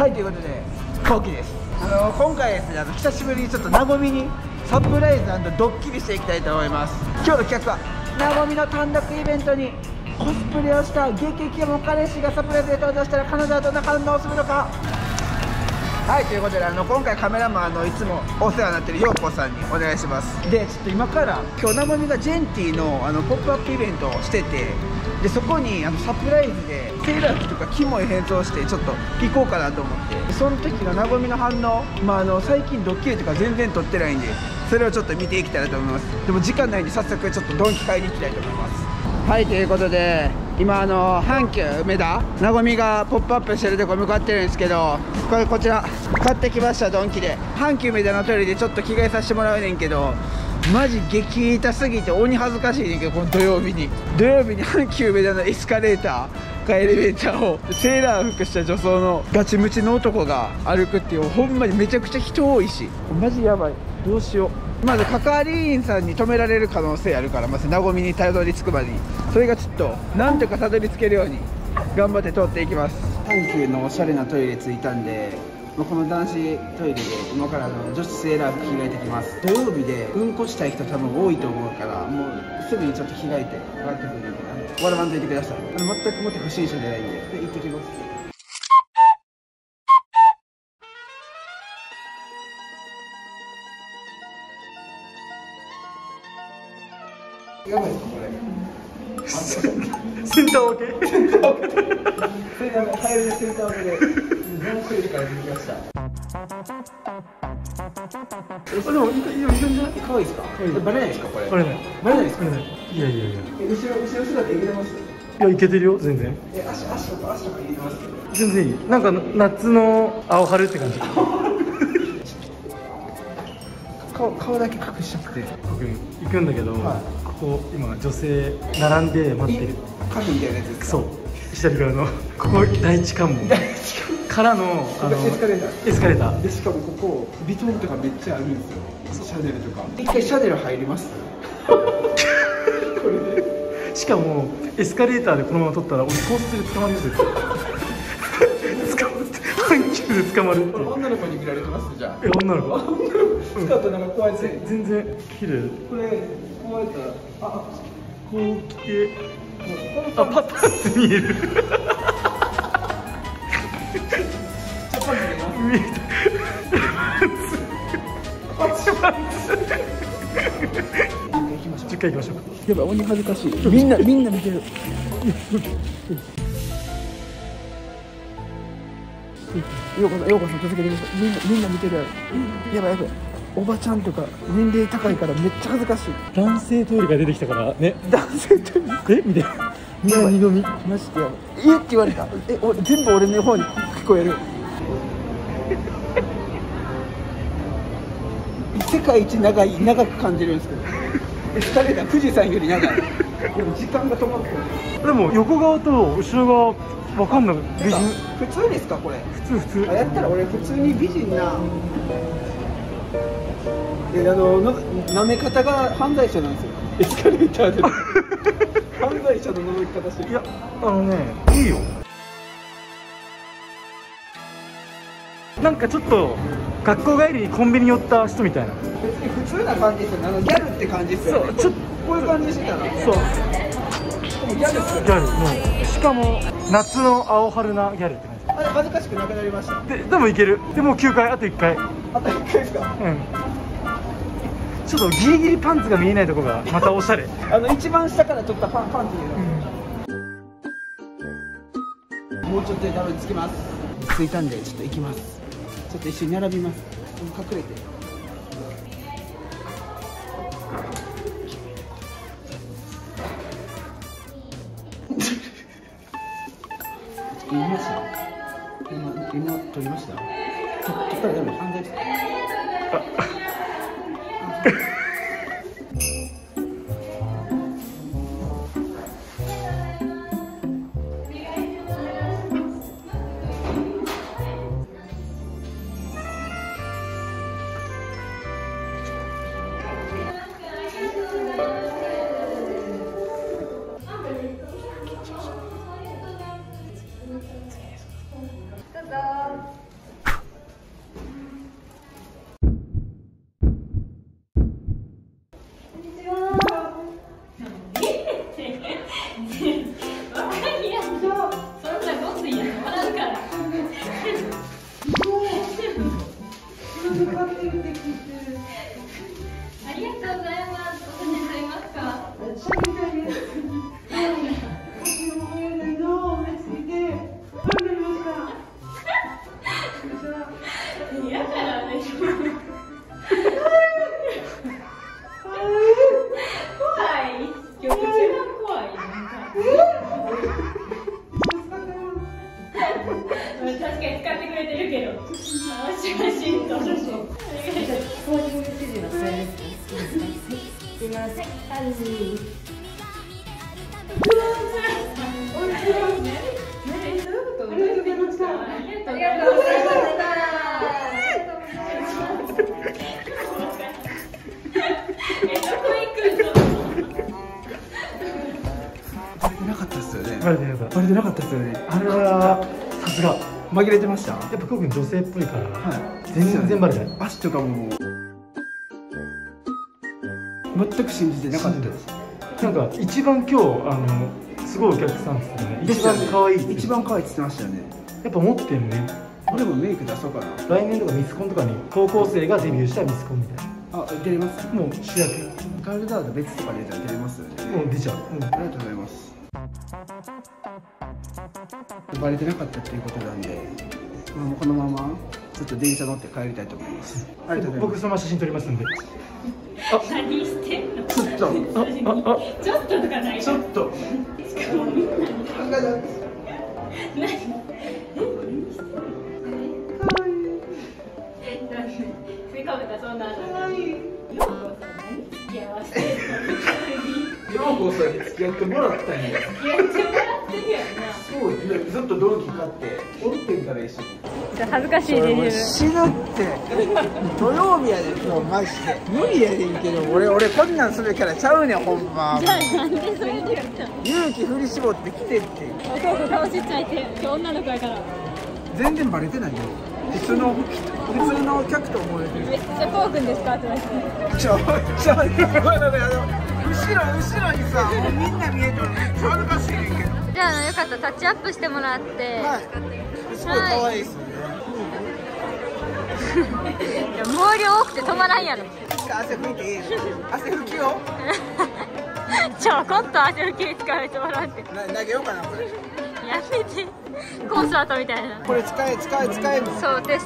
はい、ということで、こうきです。今回ですね、久しぶりにちょっとなごみにサプライズ&ドッキリしていきたいと思います。今日の企画は、なごみの単独イベントにコスプレをした激キモ彼氏がサプライズで登場したら、彼女はどんな反応をするのか。はい、ということで、今回カメラマンいつもお世話になってるようこさんにお願いします。で、ちょっと今から今日なごみがジェンティのポップアップイベントをしてて、でそこにサプライズでセーラー機とかキモい変装してちょっと行こうかなと思って、その時のなごみの反応、最近ドッキリとか全然撮ってないんで、それをちょっと見ていきたいと思います。でも時間ないんで早速ちょっとドンキ買いに行きたいと思います。はい、ということで、今阪急梅田なごみがポップアップしてるとこ向かってるんですけど、こちら買ってきました。ドンキで阪急梅田のトイレでちょっと着替えさせてもらうねんけど、マジ激痛すぎて鬼恥ずかしいねんけど、この土曜日に阪急梅田のエスカレーターかエレベーターをセーラー服した女装のガチムチの男が歩くっていう、ほんまにめちゃくちゃ人多いし、マジやばい、どうしよう。まず係員さんに止められる可能性あるから、まずなごみにたどり着くまでに、それがちょっとなんとかたどり着けるように頑張って通っていきます。阪急のおしゃれなトイレ着いたんで、この男子トイレで今から女子セーラー服着替えてきます。土曜日でうんこしたい人多分多いと思うから、もうすぐにちょっと着替えて帰ってくるんで、笑わんといてください。全くもって不審者じゃないんで、行ってきます。やばいですか、これ。センター分け。それで早めにセンター分けで、全トイレから出てきました。でも、いい可愛いですか。バレないですか、これ。バレないですか。いやいやいや。後ろ姿入れます。いや、いけてるよ、全然。足とか入れます。全然いい。なんか、夏の青春って感じ。顔だけ隠しちゃって行くんだけど、ここ今女性並んで待ってるカフェみたいなやつですか。そう、左側のここ第一関門からのエスカレーターで、しかもここビトンとかめっちゃあるんですよ。シャネルとか一回シャネル入ります。これでしかもエスカレーターでこのまま取ったら俺こうする捕まるんですよ。阪急で捕まるって。女の子に見られてますじゃあ。え、女の子。スカートなんか怖いですね。全然綺麗。これ怖いから、あ、こう着て、あ、パターンって見える。見えた。パンツ。10回行きましょう。やばい、鬼恥ずかしい。みんな見てる。ようこさん続けてください。みんな見てるやろ。やばい、おばちゃんとか年齢高いからめっちゃ恥ずかしい。男性トイレが出てきたからね。男性トイレえみたいな。みんな二度見マジでやばい。えって言われた。え、全部俺の方に聞こえる。世界一長く感じるんですけど、エスカレーター富士山より長い。でも時間が止まってる。でも横側と後ろ側わかんない。普通ですか、これ。普通。やったら俺普通に美人な。舐め方が犯罪者なんですよ。エスカレーターで。犯罪者の覗き方してる。いや、いいよ。なんかちょっと学校帰りにコンビニ寄った人みたいな。別に普通な感じですよ。ギャルって感じですよね。そう、こういう感じしてたら。そう。ギャルですよね。ギャル。もうしかも。夏の青春なギャルって感じ。あれ恥ずかしくなくなりました。でもいける。でも9回、あと1回。あと1回ですか。うん、ちょっとギリギリパンツが見えないとこがまたおしゃれ。一番下から取ったパンツ入れる。もうちょっとでたどり着きます。着いたんでちょっと行きます。ちょっと一緒に並びます。隠れて今撮りました。撮ったらでも犯罪です。げてるけど。写真と。お願いします。ポージング指示のサイズ。すいません。バレてなかったですよね。あれはさすが。紛れてました。やっぱ福君女性っぽいから、はい、全然バレない。足とかも全く信じてなかったです。なんか一番今日すごいお客さんっつってね、一番可愛いって言ってましたよね。やっぱ持ってるね。俺もメイク出そうかな。来年とかミスコンとかに高校生がデビューしたミスコンみたいな。あ、出れます。もう主役ガールガード別とか出たら出れますよね。もう出ちゃう。ありがとうございます。バレてなかったっていうことなんで、このままちょっと電車乗って帰りたいと思います。僕そのまま写真撮りますんで。何してんの。ちょっとちょっととかない。ちょっとしかもみんなに振りかぶった。そんなのかわいい。ようこさんに付き合わせてようこさんに付き合ってもらったんや。そうずっと同期になっておってんから一緒に。恥ずかしいでね。死ぬって土曜日やで。もうマジで無理やでんけど、俺こんなんするからちゃうねんほんま。じゃあなんでそれでやったの。勇気振り絞って来てって。お顔ちっちゃいって今日女の子やから。全然バレてないよ。普通の客と思われてる。めっちゃこうくんですかってなって。後ろにさもうみんな見えてる。恥ずかしいねんけど。じゃあよかったらタッチアップしてもらって。はい、すごい可愛いですね。毛量多くて止まらんやろ。汗拭いていいの。汗拭きよ。ちょこっと汗拭きに使えてもらって投げようかなこれ。やめて。コンサートみたいな。これ使えそうテス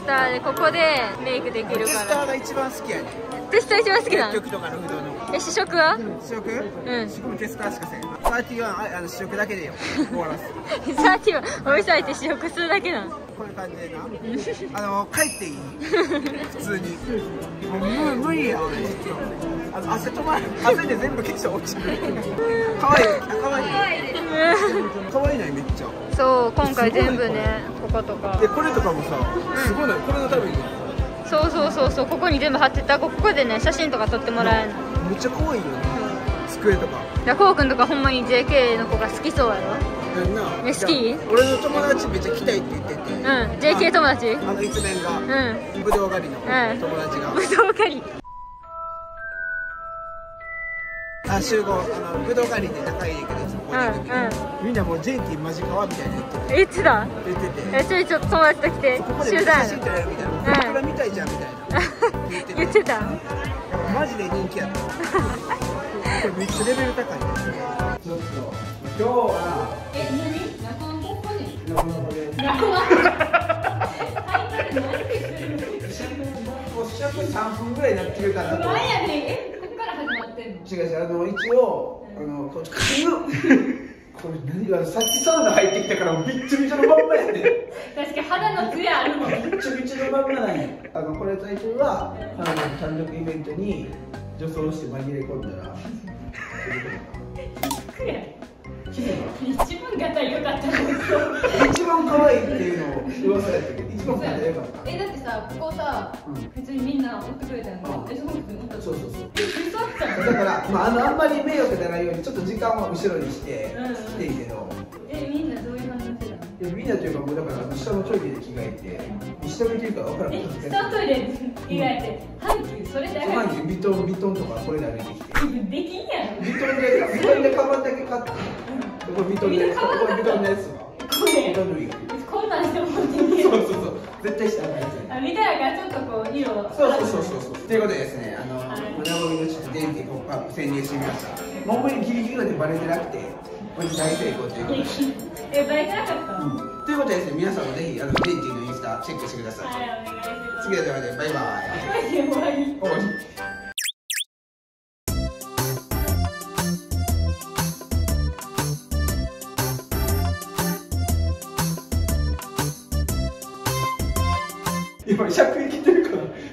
ターで。ここでメイクできるから。テスターが一番好きやね。テスター一番好きなの。曲とかの不動の試食は？試食？うん。試食もテスターしかせん。31試食だけでよ。終わらす。31お店入って試食するだけなの。こういう感じでな。帰っていい？普通に。無理や。汗止まる。汗で全部化粧落ちる。可愛い。可愛いねめっちゃ。そう今回全部ねこことか。でこれとかもさすごいねこれのために。そうここに全部貼ってた。ここでね写真とか撮ってもらえるの。めっちゃ可愛いよね。机とか。いやこうくんとかほんまに JK の子が好きそうやろ。好き？俺の友達めっちゃ来たいって言ってて。うん。JK 友達？一面が。うん。ぶどう狩りの友達が。ぶどう狩り。集合ぶどう狩りで仲いいけどみんなもう JK マジかわみたいに言ってた。言ってて。ちょっと友達と来て。ここで写真撮れるみたいな。これ見たいじゃんみたいな。言ってた。マジで人気やった。これめっちゃレベル高い。ちょっと。今日は3分ぐらいなってるかなと。違う一応これ何がさっきサウナ入ってきたからびっちょびちょのまんまやね。確かに肌のツヤあるもん。びっちょびちょのまんまなんや。これ最初は単独イベントに女装して紛れ込んだら一番ガタイ良かったんですよ。一番可愛いっていうのを噂やったけど一番ガタイ良かった。だってさここさ普通にみんな追ってくれたのに。そうだからあんまり迷惑じゃないようにちょっと時間は後ろにして来ていいけど。みんなどういう話だったの。みんなというかもうだから下のトイレで着替えて下見というか分からなかった。下のトイレで着替えて阪急それで阪急ビトンとかこれで歩いてきて。できんやん。ビトンでカバンだけ買ってこれビトンのやつ。これビトンのやつ。こんなんしてもらっていい。そう絶対したらあかん。見たらがちょっとこう色を。そうということでですね胸ごみのちょっと電気ポップアップ潜入してみました。もうこれギリギリまでバレてなくてこれ大成功ということで。バレてなかった。ということでですね皆さんもぜひデンティのインスタチェックしてください。はいお願いします。次の動画でバイバイ。終わり。でも、尺域